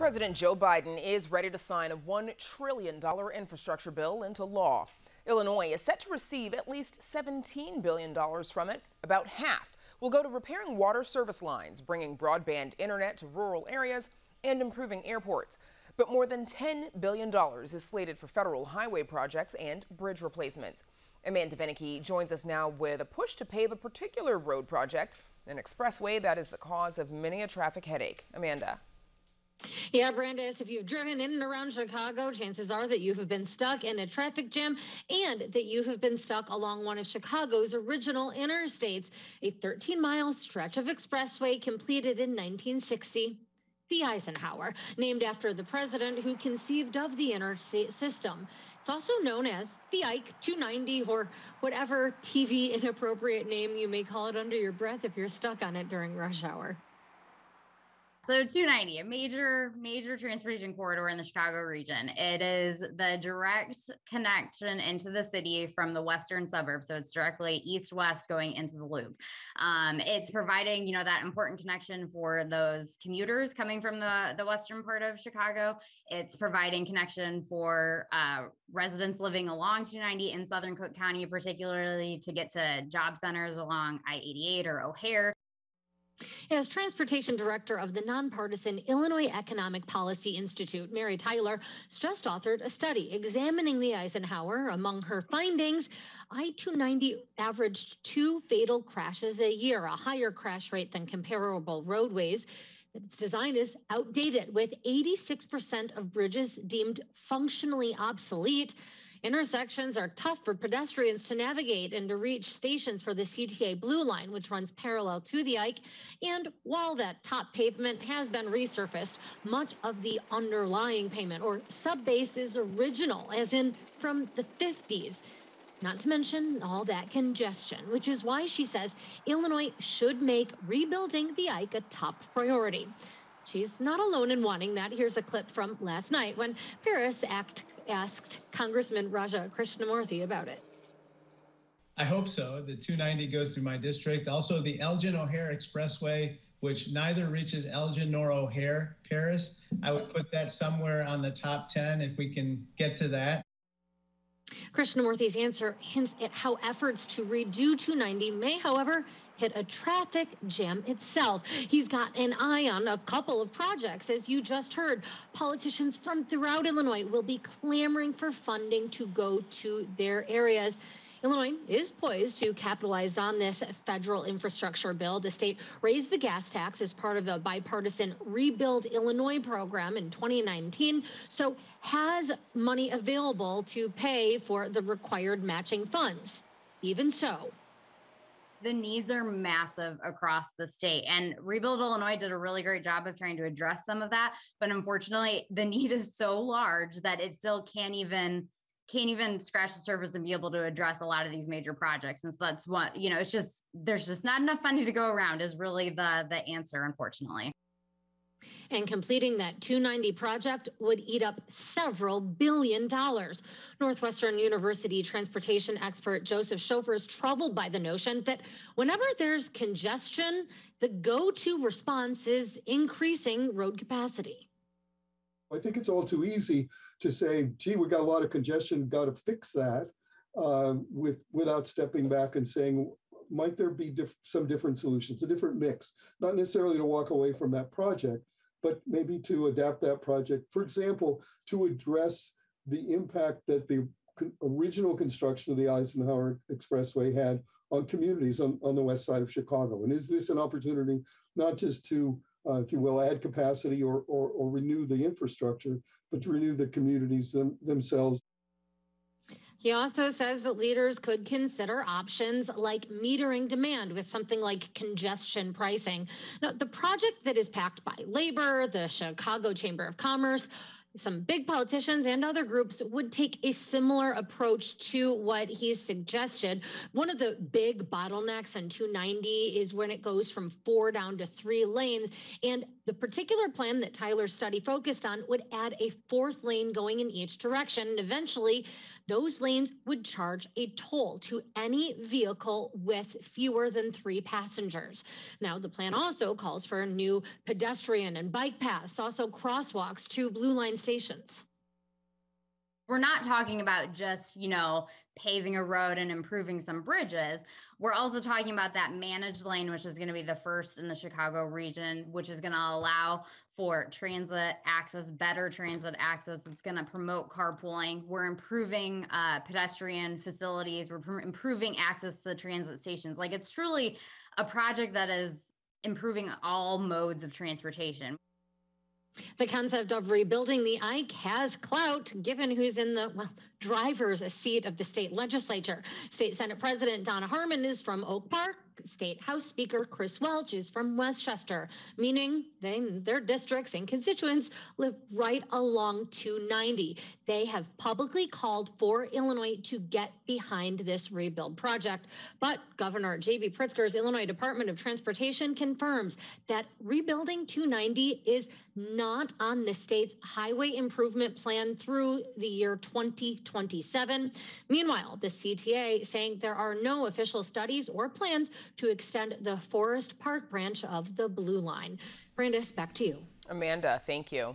President Joe Biden is ready to sign a $1 trillion infrastructure bill into law. Illinois is set to receive at least $17 billion from it. About half will go to repairing water service lines, bringing broadband internet to rural areas, and improving airports. But more than $10 billion is slated for federal highway projects and bridge replacements. Amanda Vinicke joins us now with a push to pave a particular road project, an expressway that is the cause of many a traffic headache. Amanda. Yeah, Brandis, if you've driven in and around Chicago, chances are that you have been stuck in a traffic jam and that you have been stuck along one of Chicago's original interstates, a 13-mile stretch of expressway completed in 1960. The Eisenhower, named after the president who conceived of the interstate system. It's also known as the Ike 290 or whatever TV inappropriate name you may call it under your breath if you're stuck on it during rush hour. So 290, a major transportation corridor in the Chicago region. It is the direct connection into the city from the western suburbs. So it's directly east-west going into the loop. It's providing, that important connection for those commuters coming from the western part of Chicago. It's providing connection for residents living along 290 in southern Cook County, particularly to get to job centers along I-88 or O'Hare. As transportation director of the nonpartisan Illinois Economic Policy Institute, Mary Tyler has just authored a study examining the Eisenhower. Among her findings, I-290 averaged 2 fatal crashes a year, a higher crash rate than comparable roadways. Its design is outdated, with 86% of bridges deemed functionally obsolete. Intersections are tough for pedestrians to navigate and to reach stations for the CTA Blue Line, which runs parallel to the Ike. And while that top pavement has been resurfaced, much of the underlying pavement or subbase is original, as in from the 50s. Not to mention all that congestion, which is why she says Illinois should make rebuilding the Ike a top priority. She's not alone in wanting that. Here's a clip from last night when Paris asked Congressman Raja Krishnamoorthy about it. I hope so. The 290 goes through my district. Also, the Elgin-O'Hare Expressway, which neither reaches Elgin nor O'Hare, Paris. I would put that somewhere on the top 10 if we can get to that. Krishnamoorthy's answer hints at how efforts to redo 290 may, however, hit a traffic jam itself. He's got an eye on a couple of projects, as you just heard. Politicians from throughout Illinois will be clamoring for funding to go to their areas. Illinois is poised to capitalize on this federal infrastructure bill. The state raised the gas tax as part of the bipartisan Rebuild Illinois program in 2019, so has money available to pay for the required matching funds. Even so, the needs are massive across the state, and Rebuild Illinois did a really great job of trying to address some of that. But unfortunately, the need is so large that it still can't even scratch the surface and be able to address a lot of these major projects. And so that's what, it's just, there's just not enough funding to go around is really the answer, unfortunately. And completing that 290 project would eat up several $billion. Northwestern University transportation expert Joseph Schofer is troubled by the notion that whenever there's congestion, the go-to response is increasing road capacity. I think it's all too easy to say, gee, we got a lot of congestion, got to fix that, without stepping back and saying, might there be some different solutions, a different mix, not necessarily to walk away from that project, but maybe to adapt that project, for example, to address the impact that the original construction of the Eisenhower Expressway had on communities on the west side of Chicago. And is this an opportunity not just to, if you will, add capacity or renew the infrastructure, but to renew the communities themselves? He also says that leaders could consider options like metering demand with something like congestion pricing. Now, the project that is backed by labor, the Chicago Chamber of Commerce, some big politicians and other groups would take a similar approach to what he suggested. One of the big bottlenecks on 290 is when it goes from 4 down to 3 lanes. And the particular plan that Tyler's study focused on would add a 4th lane going in each direction. And eventually, those lanes would charge a toll to any vehicle with fewer than 3 passengers. Now, the plan also calls for new pedestrian and bike paths, also crosswalks to Blue Line stations. We're not talking about just, paving a road and improving some bridges. We're also talking about that managed lane, which is going to be the first in the Chicago region, which is going to allow for transit access, better transit access. It's going to promote carpooling. We're improving pedestrian facilities. We're improving access to transit stations. Like, it's truly a project that is improving all modes of transportation. The concept of rebuilding the Ike has clout, given who's in the driver's seat of the state legislature. State Senate President Donna Harmon is from Oak Park. State House Speaker Chris Welch is from Westchester, meaning their districts and constituents live right along 290. They have publicly called for Illinois to get behind this rebuild project. But Governor J.B. Pritzker's Illinois Department of Transportation confirms that rebuilding 290 is not on the state's highway improvement plan through the year 2027. Meanwhile, the CTA saying there are no official studies or plans to extend the Forest Park branch of the Blue Line. Brandis, back to you. Amanda, thank you.